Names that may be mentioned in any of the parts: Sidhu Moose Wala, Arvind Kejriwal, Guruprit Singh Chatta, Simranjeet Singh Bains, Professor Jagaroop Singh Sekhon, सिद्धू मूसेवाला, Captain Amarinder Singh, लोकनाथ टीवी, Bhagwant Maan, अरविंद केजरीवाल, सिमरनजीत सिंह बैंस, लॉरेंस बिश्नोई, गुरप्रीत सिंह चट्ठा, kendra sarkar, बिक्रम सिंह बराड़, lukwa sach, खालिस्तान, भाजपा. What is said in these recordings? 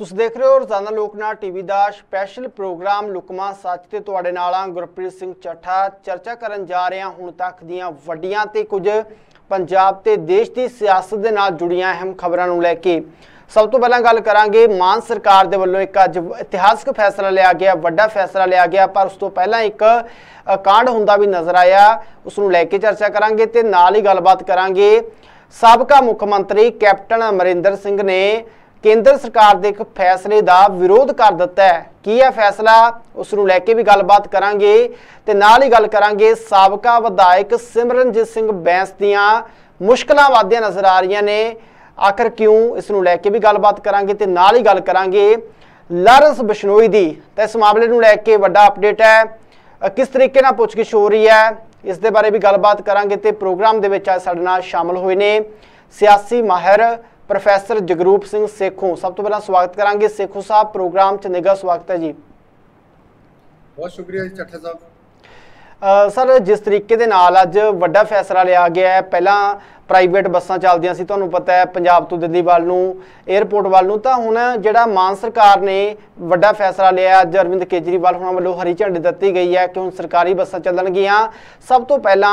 तुम देख रहे हो रोजाना लोकनाथ टीवी का स्पैशल प्रोग्राम लुकमा सच ते तुहाडे नाल आ गुरप्रीत सिंह चट्ठा। चर्चा करन जा रहे हां हुण तक दीआं वड्डीआं ते कुछ पंजाब ते देश दी सियासत दे नाल जुड़ियां अहम खबरां नूं लै के सब तो पहला गल करांगे मान सरकार दे वल्लों एक अज इतिहासक फैसला लिया गया, वड्डा फैसला लिया गया, पर उस तो पहला एक कांड हुंदा भी नज़र आया, उसनूं लैके चर्चा करांगे ते नाल ही गलबात करांगे। साबका मुख्यमंत्री कैप्टन अमरिंदर सिंह ने केंद्र सरकार दे एक फैसले का विरोध कर दिता है, की है फैसला उसनूं लैके भी गलबात करांगे ते नाल ही गल करांगे साबका विधायक सिमरनजीत सिंह बैंस दीआं मुश्किलां वधदियां नज़र आ रहीआं ने, आखिर क्यों, इसनूं लैके भी गलबात करांगे ते नाल ही गल करांगे लॉरेंस बिश्नोई दी। तो इस मामले नूं लैके वड्डा अपडेट है, किस तरीके नाल पुछगिछ हो रही है इस दे बारे भी गलबात करांगे। ते प्रोग्राम दे विच साडे नाल शामिल होए ने सियासी माहिर प्रोफैसर जगरूप सिंह सेखों। सब तो पहला स्वागत करांगे सेखों साहब प्रोग्राम च, निघा स्वागत है जी। बहुत शुक्रिया जी चट्ठा साहब। सर जिस तरीके दे नाल अज वड्डा फैसला लिया गया है, पहला प्राइवेट बसा चलदियां सी तुहानूं पता है पंजाब तो दिल्ली वाल नूं एयरपोर्ट वाल नूं, तां हुण जिहड़ा मान सरकार ने वड्डा फैसला लिया अज अरविंद केजरीवाल हुणां वल्लों हरी झंडी दित्ती गई है कि हुण सरकारी बसा चलणगियां। सब तो पहला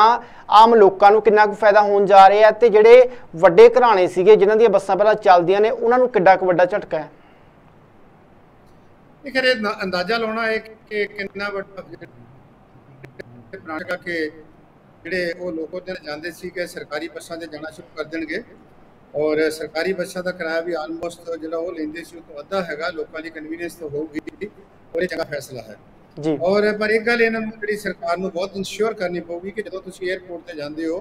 आम लोकां नूं कितना कुछ फायदा होण जा रहा है ते जिहड़े वड्डे घराणे सीगे जिन्हां दी बसा पहला चलदियां ने उन्हां नूं कितना कु वड्डा झटका है? इक अंदाजा लाउणा है कि कितना वड्डा के जोड़े वो लोगों ने जाते कि सरकारी बसा से जाना शुरू कर देंगे और सरकारी बसा का किराया भी आलमोस्ट जो लेंगे तो अद्धा है, लोगों की कन्वीनियंस तो होगी और ये चंगा फैसला है जी। और पर एक गल इन्हों जी सरकार को बहुत इंश्योर करनी पवेगी कि जो तुम एयरपोर्ट पर जाते हो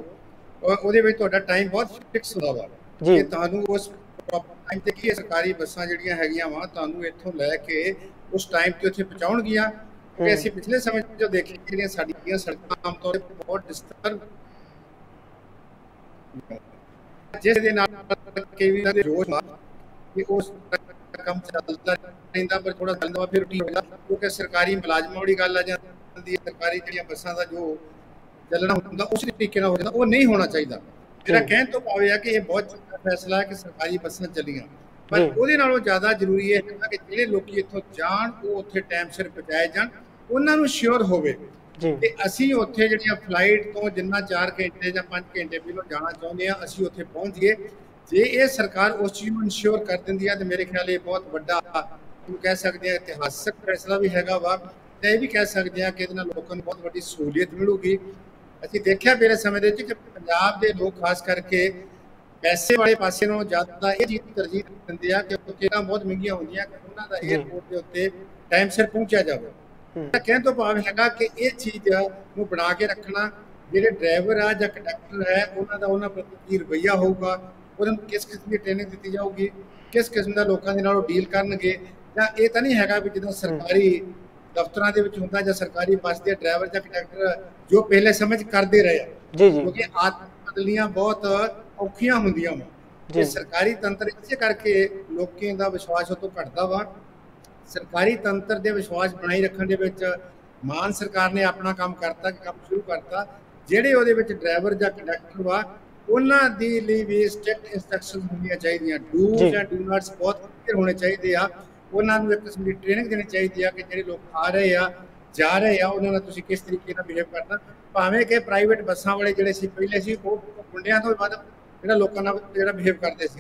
और टाइम बहुत फिक्स होता वा कि तू उस टाइम पर की सरकारी बसा जड़िया है वा तू इतों लैके उस टाइम पर उसे पहुँचाउणगियां। ऐसी पिछले समय जो देखिए साड़ी सड़क आम तौर पर बहुत डिस्टर्ब जिस दिन केवी रोज कि उस कम चलता रहता पर थोड़ा चलता फिर ठीक होगा क्योंकि सरकारी मुलाजमां वाली गल आ जाती है। सरकारी जिहड़ियां बसां दा जो चलना हुंदा उस तरीके नाल हो जांदा, वो नहीं होना चाहिए। जिहड़ा कहण तो पावे है कि ये बहुत चंगा फैसला है कि सरकारी बसां चलियां, पर उहदे नालों ज़्यादा जरूरी है कि जिहड़े लोग इत्थों जाण वो उत्थे टाइम सिर पहुंचाए जाण, उन्हां नूं श्योर होवे कि असीं उत्थे जिहड़ियां फ्लाइट तो जिन्ना 4 घंटे या 5 घंटे पहलों जाना चाहुंदे हां असीं उत्थे पहुंच गए। जे ये सरकार उस चीज़ नूं इंश्योर कर दिंदी है तो मेरे ख्याल ये बहुत वड्डा कह सकते हैं इतिहासक फैसला भी हैगा वा, ते इह भी कह सकते हैं कि इहदे नाल लोकां नूं बहुत वड्डी सहूलियत मिलूगी। असीं देखिआ मेरे समय दे विच कि पंजाब दे लोक खास करके पैसे वाले पासे नूं ज़्यादा ये चीज़ तरजीह दिंदे आ कि टिकटां बहुत महंगियां होंदियां कि उन्हां दा एयरपोर्ट दे उत्ते टाइम सिर पहुंचा जावे। कहण तो भाव हैगा कि ये चीज़ नूं बना के रखना जिहड़े ड्राइवर आ जां कंडक्टर है उन्हां दा उन्हां प्रति की रवैया होऊगा, उन्हां नूं किस किस्म दी ट्रेनिंग दित्ती जाऊगी, किस किस्म दा लोकां दे नाल ओह डील करनगे। जां ये तां नहीं हैगा कि जिद्दां सरकारी दफ्तरां दे विच हुंदा जां सरकारी बस दे ड्राइवर जां कंडक्टर जो पहले समझ करदे रहे क्योंकि आदत बदलियां बहुत औखियां होंदियां वा। सरकारी तंत्र इसे करके लोगों का विश्वास उतो घटता वा। सरकारी तंत्र के विश्वास बनाई रखने के मान सरकार ने अपना काम करता, काम शुरू करता। जेडे वो ड्राइवर या कंडक्टर वा उन्होंने भी स्ट्रिक्ट इंस्ट्रक्शन होनी चाहिए, डूज एंड डू नॉट्स बहुत क्लीयर होने चाहिए आ। उन्होंने एक किस्म की ट्रेनिंग देनी चाहिए कि जो लोग आ रहे आ जा रहे आ उन्होंने तुसीं किस तरीके नाल बिहेव करना। भावें कि प्राइवेट बसा वाले जो पहले से वो मुंडियां तो वध बिहेव करते थे,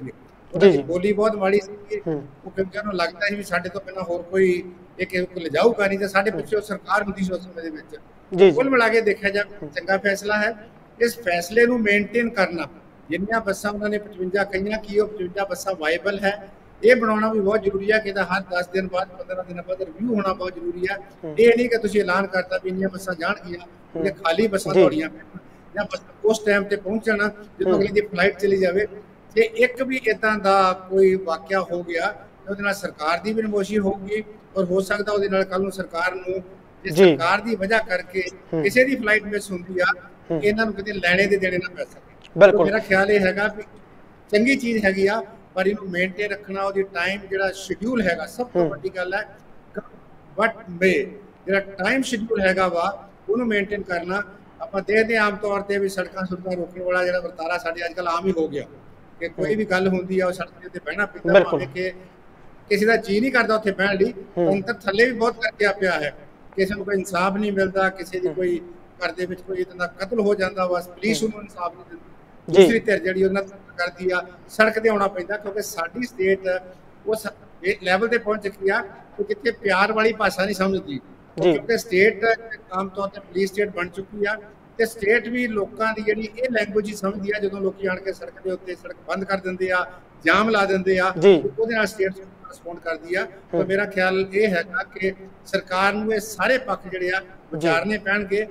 बोली बहुत माड़ी सी, लगता है भी साडे तो पहला होर कोई एक लिजाऊगा नहीं, साडे पिछे सरकार हुंदी सी उस समय दे। कुल मिला के देखा जाए चंगा फैसला है। इस फैसले नूं मेनटेन करना जिन्नियां बसां उन्हां ने 55 कहियां कि ओह 55 बसां वायबल है, ये बनाना भी बहुत जरूरी है कि हर 10 दिन बाद 15 दिन बाद रिव्यू होना बहुत जरूरी है। ये नहीं कि तुसीं ऐलान करता भी इन्नियां बसां जाणगियां खाली बसां थोड़ियां उस टाइम पर पहुंचना जो अगले दिन फ्लाइट चली जाए। जे एक भी इदा का कोई वाकया हो गया तो सरकार की भी नमोशी होगी और हो सकता वो कल सरकार नूं सरकार की वजह करके किसी की फ्लाइट मिस होंगी आ इन्हों कहीं लैने के देने ना पै सके। तो मेरा ख्याल ये है भी चंगी चीज़ हैगी आ पर इन्हूं मेनटेन रखना वो टाइम जो शेड्यूल है सब तो वड्डी गल है। बट मे जो टाइम शेड्यूल है वा उन्होंने मेनटेन करना। ਆਪਾਂ ਦੇਖਦੇ ਆਮ ਤੌਰ ਤੇ ਵੀ ਸੜਕਾਂ ਸੁਰੱਖਿਆ ਰੋਕਣ ਵਾਲਾ ਜਿਹੜਾ ਵਰਤਾਰਾ ਸਾਡੇ ਅੱਜ ਕੱਲ ਆਮ ਹੀ ਹੋ ਗਿਆ ਕਿ ਕੋਈ ਵੀ ਗੱਲ ਹੁੰਦੀ ਆ ਉਹ ਸੜਕ ਤੇ ਬਹਿਣਾ ਪੈਂਦਾ, ਭਾਵੇਂ ਕਿ किसी का जी नहीं करता उत्थे बहन ली, हम तो थले भी बहुत करके पिया है, किसी को कोई इंसाफ नहीं मिलता, किसी की कोई घर दे विच कोई इतना कत्ल हो जाता बस पुलिस उन्होंने इंसाफ नहीं दिंदी। दूसरी धिर जी करती है सड़क पर आना पैदा क्योंकि साडी स्टेट उस लैवल पर पहुंच चुकी है तो जिथे प्यार वाली भाषा नहीं समझती क्योंकि स्टेट आम तौर पर पुलिस स्टेट बन चुकी है तो स्टेट भी लोगों की जी ये लैंगुएज ही समझती है जो लोग आके सड़क के उत्ते सड़क बंद कर देंगे आ जाम ला देंगे आ तो स्टेट रिस्पोंड करती है। तो मेरा ख्याल ये है कि सरकार को सारे पक्ष जिहड़े आ विचारने पैणगे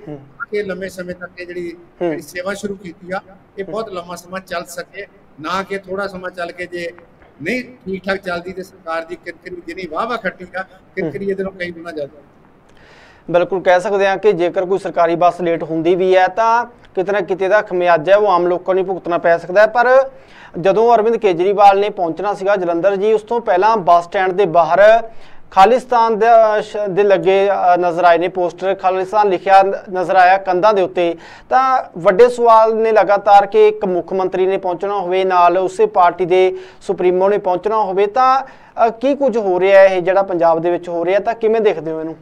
लंबे समय तक जी सेवा शुरू की बहुत लंबा समा चल सके ना कि थोड़ा समा चल के जे नहीं ठीक ठाक चलती तो सरकार की किरकिरी जिनी वाह वाह खट्टी आ किरकिरी इधरों कई गुना ज्यादा। बिल्कुल कह सकते हैं कि जेकर कोई सरकारी बस लेट होंदी भी है तो किते ना किते दा खमियाजा है वो आम लोगों ने भुगतना पै सकता है। पर जदों अरविंद केजरीवाल ने पहुंचना सीगा जलंधर जी उस तों पहलां बस स्टैंड के बाहर खालिस्तान दे लगे नज़र आए ने पोस्टर, खालिस्तान लिखिया नज़र आया कंधां दे उत्ते। तां वड्डे सवाल ने लगातार कि एक मुख्यमंत्री ने पहुंचना होवे नाल उसे पार्टी दे सुप्रीमो ने पहुंचना होवे तां की कुछ हो रहा है जिहड़ा पंजाब दे विच हो रहा तां किवें देखदे हो इहनूं?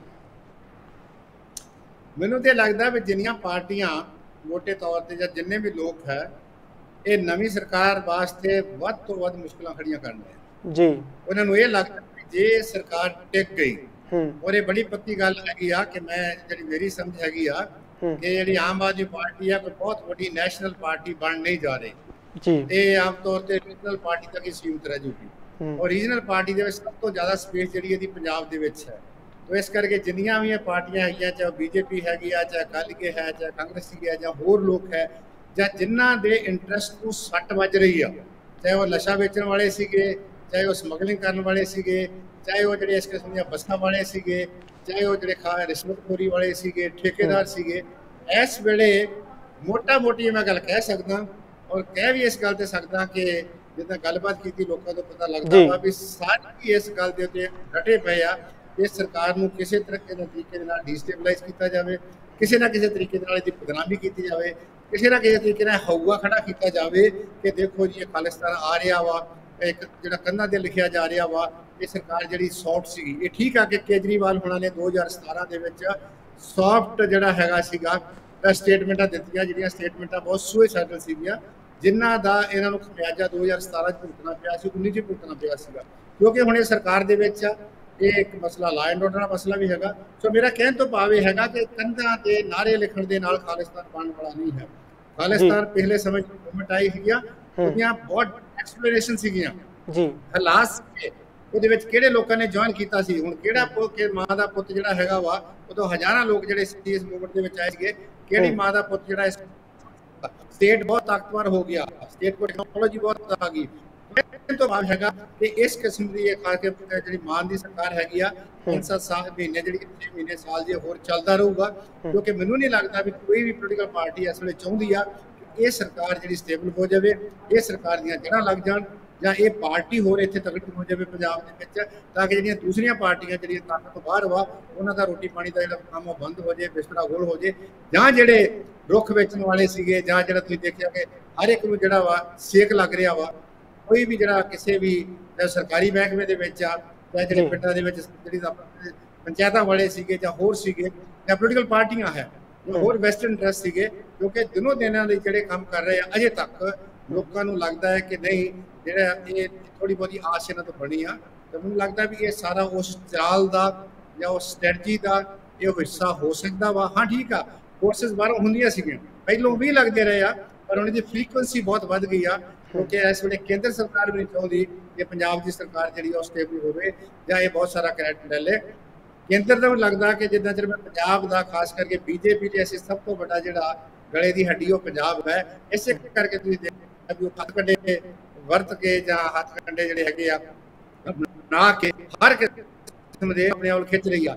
मैनूं ते लगदा भी जिन्नियां पार्टियां मोटे तौर ते जां जिन्ने भी लोग है ये नवीं सरकार वास्ते वध तों वध मुश्किलां खड़ियां करने जी उन्हां नूं इह लगदा जे सरकार टिक गई और ये बड़ी पक्की गल हैगी आ कि मैं जिहड़ी मेरी समझ हैगी आ कि जिहड़ी आम आदमी पार्टी है कोई बहुत वड्डी नैशनल पार्टी बन नहीं जा रही जी ये आम तौर ते रीजनल पार्टी तक ही सीमित रह जूगी और रीजनल पार्टी दे विच सब तो ज़्यादा स्पेस जिहड़ी इहदी पंजाब दे विच है। तो इस करके जिन्नियां भी पार्टियां हैगियां चाहे बीजेपी हैगी आ चाहे अकाली के है चाहे कांग्रेसी है जां होर लोग है जां जिन्हां दे इंटरस्ट को सट वज रही आ चाहे वो नशा वेचण वाले सीगे चाहे वह समगलिंग करने वाले सीगे चाहे वो जिहड़े इस किस्म दी बस्तां वाले सीगे चाहे वो जिहड़े खा रिश्वतखोरी वाले सीगे ठेकेदार सीगे। इस वेले मोटा मोटी मैं गल कह सकदा और कह भी इस गल ते सकदा कि जिद्दां गलबात कीती लोकां तों पता लगदा वा भी सारी इस गल दे उत्ते डटे पए आ कि सरकार नूं किसी तरीके नाल डिस्टेबलाइज कीता जावे, किसी ना किसी तरीके नाल इहदी बदनामी कीती जावे, किसी ना किसी तरीके नाल हौवा खड़ा कीता जावे कि देखो जी ये खालिस्तान आ रहा वा एक जिहड़ा कंधा ते लिखिया जा रहा वा ये सरकार जिहड़ी सॉफ्ट सीगी। ये ठीक आ कि केजरीवाल होना ने 2017 दे विच सॉफ्ट जिहड़ा हैगा सीगा स्टेटमेंटां दित्तियां जिहड़ियां स्टेटमेंटां बहुत सुसाइडल सीगियां जिन्हां दा इहनां नूं खमियाजा 2017 च भुगतना पिया सी 19 च भुगतना पिया सीगा क्योंकि हुण इह सरकार दे विच ये एक मसला ला एंड ऑर्डर दा मसला भी हैगा। सो मेरा कहण तों भाव इह हैगा कि कंधां ते नारे लिखण दे नाल खालिस्तान बणन वाला नहीं है। खालिस्तान पिछले समय मूवमेंट आई हैगी बहुत एक्सप्लेनेशन सीगियां जी हालात ਉਹਦੇ ਵਿੱਚ ਕਿਹੜੇ ਲੋਕਾਂ ਨੇ ਜੁਆਇਨ ਕੀਤਾ ਸੀ ਹੁਣ ਕਿਹੜਾ ਕਿ ਮਾਂ ਦਾ ਪੁੱਤ ਜਿਹੜਾ ਹੈਗਾ ਵਾ ਉਦੋਂ ਹਜ਼ਾਰਾਂ ਲੋਕ ਜਿਹੜੇ ਇਸ ਮੂਵਮੈਂਟ ਦੇ ਵਿੱਚ ਆਏ ਸੀਗੇ ਕਿਹੜੀ ਮਾਂ ਦਾ ਪੁੱਤ ਜਿਹੜਾ ਇਸ ਸਟੇਟ ਬਹੁਤ ਤਾਕਤਵਰ ਹੋ ਗਿਆ ਸਟੇਟ ਕੋ ਟੈਕਨੋਲੋਜੀ ਬਹੁਤ ਆ ਗਈ ਤੋਂ ਭਾਵ ਹੈਗਾ ਕਿ ਇਸ ਕਿਸਮ ਦੀ ਇਹ ਖਾਸ ਜਿਹੜੀ ਮਾਂ ਦੀ ਸਰਕਾਰ ਹੈਗੀ ਆ 5-7 ਮਹੀਨੇ ਜਿਹੜੀ 6 ਮਹੀਨੇ ਸਾਲ ਜੇ ਹੋਰ ਚੱਲਦਾ ਰਹੂਗਾ ਕਿਉਂਕਿ ਮੈਨੂੰ ਨਹੀਂ ਲੱਗਦਾ ਵੀ ਕੋਈ ਵੀ ਪੋਲੀਟੀਕਲ ਪਾਰਟੀ ਇਸ ਵੇਲੇ ਚਾਹੁੰਦੀ ਆ ਇਹ ਸਰਕਾਰ ਜਿਹੜੀ ਸਟੇਬਲ ਹੋ ਜਾਵੇ ਇਹ ਸਰਕਾਰ ਦੀਆਂ ਜੜ੍ਹਾਂ ਲੱਗ ਜਾਣ ਜਾਂ ਇਹ ਪਾਰਟੀ ਹੋਰ ਇੱਥੇ ਤਕੜੀ ਹੋ ਜਾਵੇ ਪੰਜਾਬ ਦੇ ਵਿੱਚ ਤਾਂ ਕਿ ਜਿਹੜੀਆਂ ਦੂਸਰੀਆਂ ਪਾਰਟੀਆਂ ਜਿਹੜੀਆਂ ਤਾਕਤ ਤੋਂ ਬਾਹਰ ਵਾ ਉਹਨਾਂ ਦਾ ਰੋਟੀ ਪਾਣੀ ਦਾ ਜਿਹੜਾ ਕੰਮ ਉਹ ਬੰਦ ਹੋ ਜਾਵੇ ਬਿਸਤਰਾ ਗੋਲ ਹੋ ਜਾਵੇ ਜਾਂ ਜਿਹੜੇ ਰੁੱਖ ਵੇਚਣ ਵਾਲੇ ਸੀਗੇ ਜਾਂ ਜਿਹੜਾ ਤੁਸੀਂ ਦੇਖਿਆ ਕਿ ਹਰ ਇੱਕ ਨੂੰ ਜਿਹੜਾ ਵਾ ਸੇਕ ਲੱਗ ਰਿਹਾ ਵਾ ਕੋਈ ਵੀ ਜਿਹੜਾ ਕਿਸੇ ਵੀ ਸਰਕਾਰੀ ਮਹਿਕਮੇ ਦੇ ਵਿੱਚ ਆ ਜਾਂ ਜਿਹੜੇ ਪਿੰਡਾਂ ਦੇ ਵਿੱਚ ਜਿਹੜੀ ਪੰਚਾਇਤਾਂ ਵਾਲੇ ਸੀਗੇ ਜਾਂ ਹੋਰ ਸੀਗੇ ਜਾਂ ਪੋਲੀਟੀਕਲ ਪਾਰਟੀਆਂ ਹੈ ਹੋਰ ਵੈਸਟ ਇੰਟਰਸਟ ਸੀਗੇ ਕਿਉਂਕਿ ਦਿਨੋਂ ਦਿਨਾਂ ਦੇ ਜਿਹੜੇ ਕੰਮ ਕਰ ਰਹੇ ਆ ਅਜੇ ਤੱਕ ਲੋਕਾਂ ਨੂੰ ਲੱਗਦਾ ਹੈ ਕਿ ਨਹੀਂ ਜਿਹੜਾ ਇਹ ਥੋੜੀ ਬਹੁਤੀ ਆਸ ਇਹਨਾਂ ਤੋਂ ਬਣੀ ਆ ਤਾਂ ਮੈਨੂੰ ਲੱਗਦਾ ਵੀ ਇਹ ਸਾਰਾ ਉਸ ਚਾਲ ਦਾ ਜਾਂ ਉਸ ਸਟ੍ਰੈਟਜੀ ਦਾ ਇਹ ਹਿੱਸਾ ਹੋ ਸਕਦਾ ਵਾ। ਹਾਂ ਠੀਕ ਆ ਕੋਰਸਿਸ ਬਾਹਰੋਂ ਹੁੰਦੀਆਂ ਸੀਗੀਆਂ ਪਹਿਲਾਂ ਵੀ ਲੱਗਦੇ ਰਹੇ ਆ ਪਰ ਉਹਨਾਂ ਦੀ ਫਰੀਕੁਐਂਸੀ ਬਹੁਤ ਵੱਧ ਗਈ ਆ ਕਿਉਂਕਿ ਇਸ ਵੇਲੇ ਕੇਂਦਰ ਸਰਕਾਰ ਵੀ ਨਹੀਂ ਚਾਹੁੰਦੀ ਕਿ ਪੰਜਾਬ ਦੀ ਸਰਕਾਰ ਜਿਹੜੀ ਉਹ ਸਟੇਬਲ ਹੋਵੇ ਜਾਂ ਇਹ ਬਹੁਤ ਸਾਰਾ ਕ੍ਰੈਡਿਟ ਲੈ ਲੇ ਕੇਂਦਰ ਦਾ। ਲੱਗਦਾ ਕਿ ਜਿੱਦਾਂ ਚਿਰ ਮੈਂ ਪੰਜਾਬ ਦਾ ਖਾਸ ਕਰਕੇ ਬੀਜੇਪੀ ਦੇ ਅਸੀਂ ਸਭ ਤੋਂ ਵੱਡਾ ਜਿਹੜਾ ਗਲੇ ਦੀ ਹੱਡੀ ਉਹ ਪੰਜਾਬ ਹੈ ਇਸੇ ਕਰਕੇ ਤੁਸੀਂ ਦੇਖਿਆ ਵੀ ਉਹ ਹੱਥ ਕੰਡੇ ਵਰਤ ਕੇ ਜਾਂ ਹੱਥ ਕੰਡੇ ਜਿਹੜੇ ਹੈਗੇ ਆ ਬਣਾ ਕੇ ਹਰ ਕਿਸਮ ਦੇ ਆਪਣੇ ਵੱਲ ਖਿੱਚ ਰਹੀ ਆ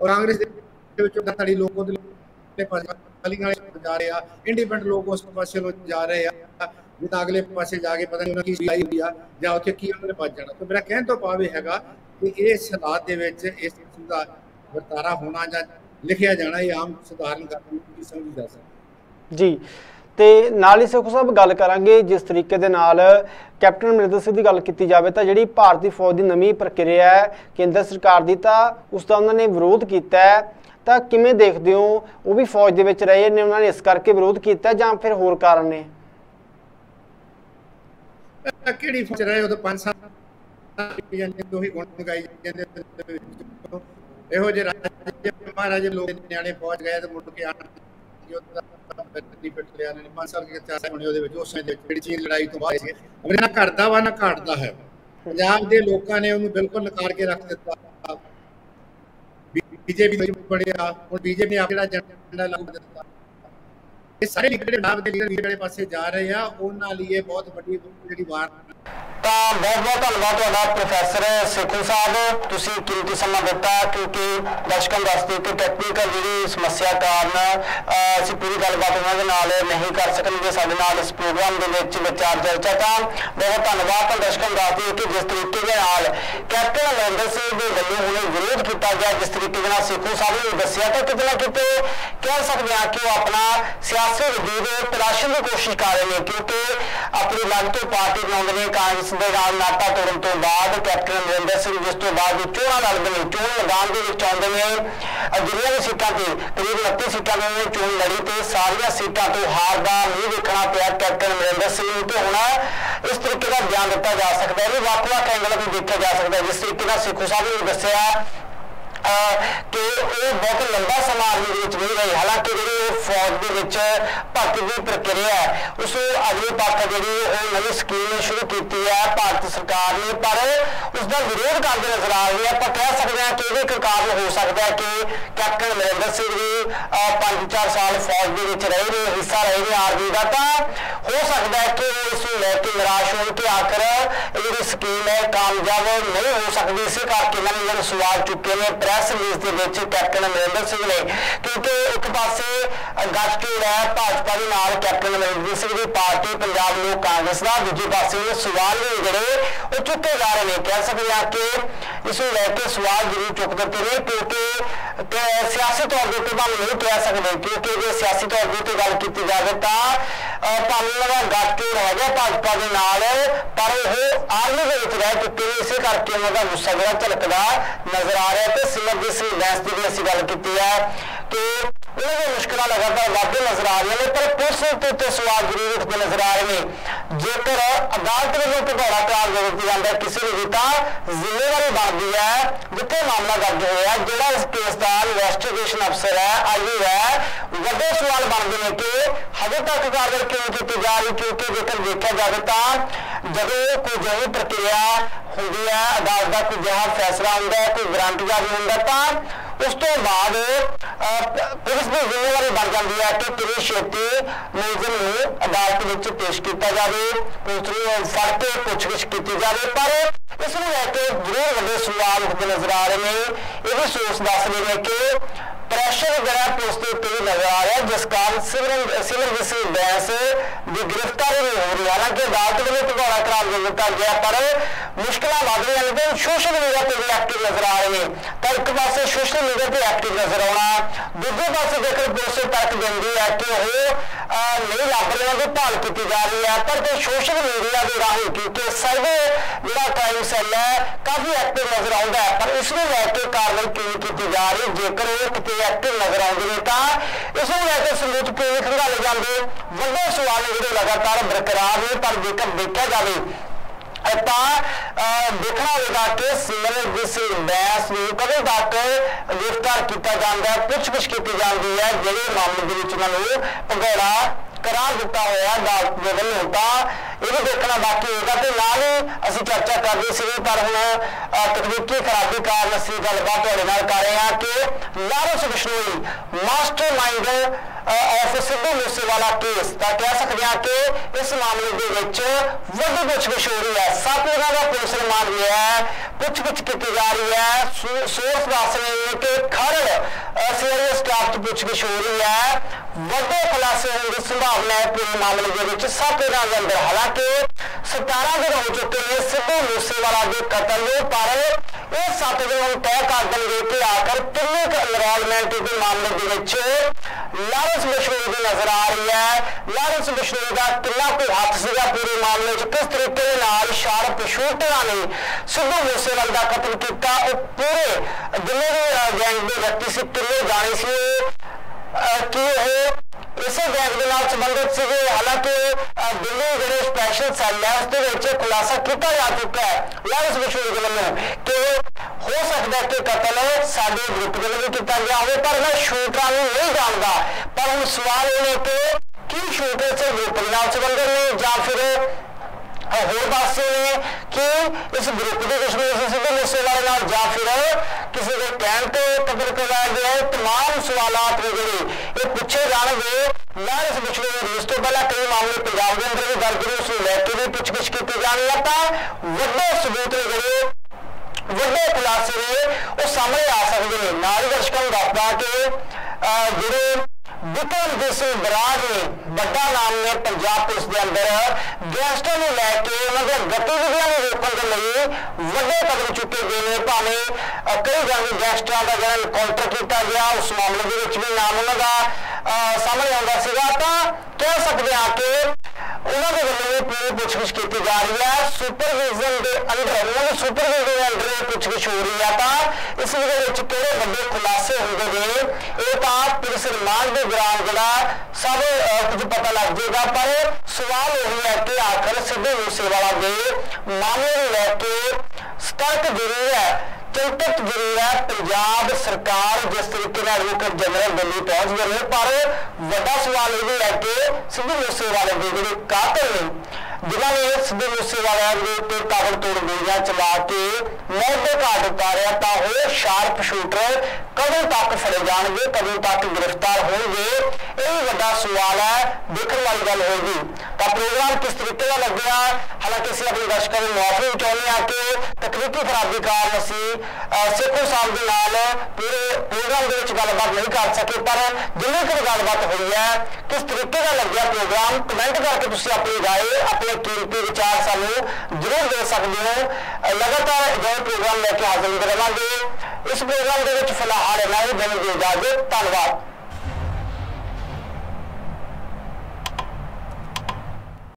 ਔਰ ਕਾਂਗਰਸ ਦੇ ਵਿੱਚੋਂ ਸਾਡੀ ਲੋਕ ਉਹਦੇ ਪਾਸੇ ਜਾ ਰਹੇ ਆ ਇੰਡੀਪੈਂਡੈਂਟ ਲੋਕ ਉਸ ਪਾਸੇ ਨੂੰ ਜਾ ਰਹੇ ਆ ਜਿੱਦਾਂ ਅਗਲੇ ਪਾਸੇ ਜਾ ਕੇ ਪਤਾ ਨਹੀਂ ਉਹਨਾਂ ਕੀ ਆਈ ਹੋਈ ਆ ਜਾਂ ਉੱਥੇ ਕੀ ਉਹਨਾਂ ਨੇ ਬਚ ਜਾਣਾ। ਤਾਂ ਮੇਰਾ ਕਹਿਣ ਤੋਂ ਭਾਵ ਇਹ ਹੈਗਾ ਕਿ ਇਸ ਹਾਲਾਤ ਦੇ ਵਿੱਚ ਇਸ ਕਿਸਮ ਦਾ ਵਰਤਾਰਾ ਹੋਣਾ ਜਾਂ ਲਿਖਿਆ ਜਾਣਾ ਇਹ ਆਮ ਸਧਾਰਨ ਗੱਲ ਨਹੀਂ ਸਮਝੀ ਜਾ ਸਕਦੀ ਜੀ। ते नाल ही सेखों साहब गल करांगे जिस तरीके दे नाल कैप्टन अमरिंदर सिंह की गल की जाए तो जी भारतीय फौज की नवी प्रक्रिया है केंद्र सरकार की, तो उसका उन्होंने विरोध किया है, तो किमें देखते हो वो भी फौज के विच रहे ने उन्होंने इस करके विरोध किया जां फिर होर कारण ने? ਕਿਹੜੀ ਫੌਜ ਰਹੇ ਉਹ ਤਾਂ 5 ਸਾਲ ਜਾਂਦੇ ਤੋਂ ਹੀ ਗੁਣ ਗਾਈ ਜਾਂਦੇ ਇਹੋ ਜਿਹੇ ਰਾਜੇ ਮਹਾਰਾਜੇ ਲੋਕ ਨਿਆਣੇ ਪਹੁੰਚ ਗਏ ਤੇ ਮੁੜ ਕੇ ਆਣ ਯੋਧਾ ਬੱਤੀ ਪਿੱਟ ਲਿਆ ਨੇ 5 ਸਾਲ ਕੇ ਚਾਰ ਹੋਣੇ ਉਹਦੇ ਵਿੱਚ ਉਸ ਸਮੇਂ ਦੇ ਜਿਹੜੀ ਚੀਜ਼ ਲੜਾਈ ਤੋਂ ਬਾਅਦ ਸੀ ਅਮਰੀਨਾ ਘਟਦਾ ਵਾ ਨਾ ਘਟਦਾ ਹੈ ਪੰਜਾਬ ਦੇ ਲੋਕਾਂ ਨੇ ਉਹਨੂੰ ਬਿਲਕੁਲ ਨਕਾਰ ਕੇ ਰੱਖ ਦਿੱਤਾ ਬੀਜੇਪੀ ਦੇ ਬੜਿਆ ਹੁਣ ਬੀਜੇਪੀ ਨੇ ਆਪਣਾ ਏਜੰਡਾ ਲਾਉ ਦਿੱਤਾ सारे लीडर पासे जा रहे हैं उन्होंने लिए बहुत बड़ी जी वार। तो बहुत बहुत धन्यवाद तुहाडा प्रोफैसर सेखों साहब, तुसीं कीमती समा दिता क्योंकि दर्शकों दसते कि टैक्नीकल जी समस्या कारण असीं पूरी गलबात उन्होंने नाल नहीं कर सकते साडे नाल इस प्रोग्राम दे विच विचार चर्चा। तो बहुत धन्यवाद। तो दर्शकों दसते कि जिस तरीके के नाल कैप्टन अमरिंदर सिंह दे वल्लों हुणे विरोध किया गया, जिस तरीके के नाल सेखों साहब ने दस्सिया, तो कितने ना किते कह सकते हैं कि वह अपना सियासी वजीरे तराशण की कोशिश कर रहे हैं क्योंकि अपनी अलग तो पार्टी बनाने कांग्रेस नाता तोड़न तो बाद कैप्टन अमरिंदर सिंह जिस तो बाद चोणा लड़ते हैं, चोन मैदान आते हैं जिन्होंने भी सीटा से करीब 29 सीटा ने चोन लड़ी तो सारिया सीटा तो हार का नहीं देखना पाया कैप्टन अमरिंदर सिंह तो हम इस तरीके का बयान दिता जा सकता है, वक् वक् एंगल भी देखा जा सकता है। जिस तरीके का सेखों साहब ने दस्या कि बहुत लंबा समा नहीं रही, हालांकि जी फौज के भर्ती की प्रक्रिया है उस अगली तक जी नवी स्कीम शुरू की है भारत सरकार ने, पर उसका विरोध करते नजर आ रही है। आप कह सकते हैं कि एक कारण हो सकता है कि कैप्टन अमरिंदर सिंह जी 5-4 साल फौज के रहे ने, हिस्सा रहे ने आर्मी का, तो हो सकता है कि इस लैके निराश हो कि आखिर जी स्कीम है कामयाब नहीं हो सकती, इस करके इन्होंने सवाल चुके हैं प्रेस रिलीज के विच कैप्टन अमरिंदर सिंह ने, क्योंकि एक पासे गठजोड़ है भाजपा के नाल कैप्टन अमरिंदर सिंह की पार्टी पंजाब लोक कांग्रेस का, दूजे पासे सवाल भी जोड़े वो चुके जा रहे हैं। कह सकते हैं कि इस लैके सवाल जरूर चुक देते हैं क्योंकि सियासी तौर के भाव नहीं कह सकते क्योंकि जो सियासी तौर पर गल की जाए तो भावे का गठजोड़ है भाजपा के नाल पर वह आर्मी के विच रह चुके, इस करके उनका गुस्सा जो झलकदा नजर आ रहा है। सिमरजीत सिंह बैंस की भी असीं गल की है कि उन्होंने मुश्किल लगातार वाधे नजर आ रही हैं, पर पुलिस के उत्ते सवाल जरूर उठते नजर आ रहे हैं। जेकर अदालत वजों भगौड़ा करार दे दिता जाता है किसी भी तो जिम्मेवारी बनती है जिथे मामला दर्ज होया जो इस केस का इन्वेस्टिगेशन अफसर है आई है, वे सवाल बनते हैं कि हजे तक कार्रवाई क्यों की जा रही, क्योंकि जेकर देखा जाए तो जब कोई जो प्रक्रिया होती है अदालत का कोई जहाँ फैसला आता है कोई ग्रांट जारी होता है उस तो बाद पुलिस की जिम्मेवारी बन जाती है कि कितनी छेती मुलजिम को अदालत में पेश किया जाए, पुलिस को फड़ के पूछगिछ की जाए, पर इस लैके जरूर बड़े सवाल उठते नजर आ रहे हैं। यह सोच दस रहे हैं कि प्रेशर जरा पुलिस के उत्ते भी नजर आ रहा है जिस कारण सिमरजीत सिंह बैंस की गिरफ्तारी नहीं हो रही, हालांकि अदालत वालों भगौड़ा करार दे दिता गया पर मुश्किल बढ़ रही है। लेकिन सोशल मीडिया पर भी एक्टिव नजर आ रहे हैं, तो एक पासे सोशल मीडिया पर एक्टिव नजर आना, दूजे पासे जेकर पुलिस तर्क देती है कि वह नहीं लभ रहे की भाल की जा रही है, पर जो सोशल मीडिया के राही क्योंकि सर्वे जो क्राइम सैल है काफ़ी एक्टिव नजर आता है, पर इसमें लैके कार्रवाई क्यों की जा रही जेकर वो कितने एक्टिव नजर आते हैं, तो इसमें लैके सबूत क्यों खंगाले जाते वे सवाल जो लगातार बरकरार है। पर जेकर देखा जाए देखना होगा कि सिमरजीत सिंह बैंस को कदों तक गिरफ्तार किया जाता है, पूछगिछ की जाती है जो मामले के भगौड़ा करार दिता हुआ अदालत के वलों, तो यह भी देखना बाकी होगा। तो नाल ही असीं चर्चा कर रहे थे पर हुण तकनीकी खराबी कारण असीं गलबात तुहाडे नाल कर रहे हैं कि लॉरेंस बिश्नोई mastermind of Sidhu Moose Wala case, तो कह सकते हैं कि इस मामले के विच वड्डी पूछगिछ हो रही है, 7 लोगों का पुलिस रिमांड लिया है, पूछगिछ की जा रही है। सोर्स दस रहे हैं कि खरड़ सीआईए स्टाफ की पूछगिछ हो रही है, वड्डे खुलासे होने की संभावना है पूरे मामले के 7 लोगों के अंदर, हालांकि 17 दिन हो चुके हैं सिद्धू मूसेवाला के कत्ल के पर उस 7 दिन हम तय कर देंगे कि आखिर किन्नी इनवॉल्वमेंट के मामले के विच लॉरेंस बिश्नोई की नजर आ रही है। लॉरेंस बिश्नोई का कितना कोई हथ सीगा पूरे मामले च, किस तरीके नाल शार्प शूटरां ने सिद्धू मूसेवाला का कत्ल किया, पूरे जिन्ने भी गैंग के व्यक्ति से किन्ने जाने से कि इसे गैंग के संबंधित से। हालांकि दिल्ली जो स्पैशल सैल है उसके खुलासा किया जा चुका है लॉरेंस बिश्नोई के वालों कि हो सकता है कि कतल साडे ग्रुप के भी किया गया हो, पर मैं शूटरां नूं नहीं जानता। पर हम सवाल यह है कि क्या शूटर से ग्रुप के नाल संबंधित ने या फिर होर पासे ने कि इस ग्रुप की दुश्मनी सिद्धू मूसेवाले नाल या फिर किसी के कहने पे कतल करवाया गया है। तमाम सवालात ने जिहड़े ये पूछे जाएंगे। लॉरेंस बिश्नोई इससे पहले कई मामले पंजाब के अंदर भी दर्ज हुए, उसमें लैके भी पूछगिछ की जाने लगा। वड्डे सबूत ने जिहड़े वड्डे खुलासे ने वो सामने आ सकते हैं। नारी दर्शकों को दसदा कि जिहड़े बिक्रम सिंह बराड़ ने बड़ा नाम ने पंजाब पुलिस के अंदर गैंगस्टर को लैके उन्होंने गतिविधियां रोकने के लिए वड्डे कदम चुके गए हैं। भावें कई जगह गैंगस्टरों का जो इनकाउंटर किया गया उस मामले के विच भी नाम उन्हों का सामने आता कह सकते हैं कि उन्होंने वालों पूरी पूछगिछ की जा रही है। सुपरविजन के अंदर उन्होंने सुपरविजन के अंदर पूछगिछ हो रही है। तो इसलिए किड़े बड़े खुलासे होते गए ये पुलिस रिमांड के दौरान जरा सब कुछ पता लग जाएगा। पर सवाल यही है कि आखिर सिद्धू मूसेवाला के मामले को लैके सतर्क जरूर है, चिंतित जरूर है पंजाब सरकार, जिस तरीके एडवोकेट जनरल दिल्ली पहुंच गए हैं। पर बड़ा सवाल यह है कि सिद्धू मूसेवाले के जो कातिल ने जिन्होंने सिद्धू मूसेवाले के ऊपर ताबड़तोड़ गोलियां चला के मौत के घाट उतारा, तो वो शार्प शूटर कदों तक फड़े जाएंगे, कदों तक गिरफ्तार होंगे, यही बड़ा सवाल है। देखने वाली गल होगी तो प्रोग्राम किस तरीके का लगेगा। हालांकि असं अपने दर्शकों को मुआफी चाहते हैं कि तकनीकी खराबी कारण असं सेखों साहब के नाल पूरे प्रोग्राम के गलबात नहीं कर सके, पर जिन्नी कुछ गलबात हुई है किस तरीके का लग गया प्रोग्राम, कमेंट करके तुसीं अपनी राय अपने कीमती विचार सानू जरूर दे सकते हो। लगातार जो प्रोग्राम लैके हाजिर करांगे। इस प्रोग्राम के फिलहाल इन्ना ही, धन्यवाद।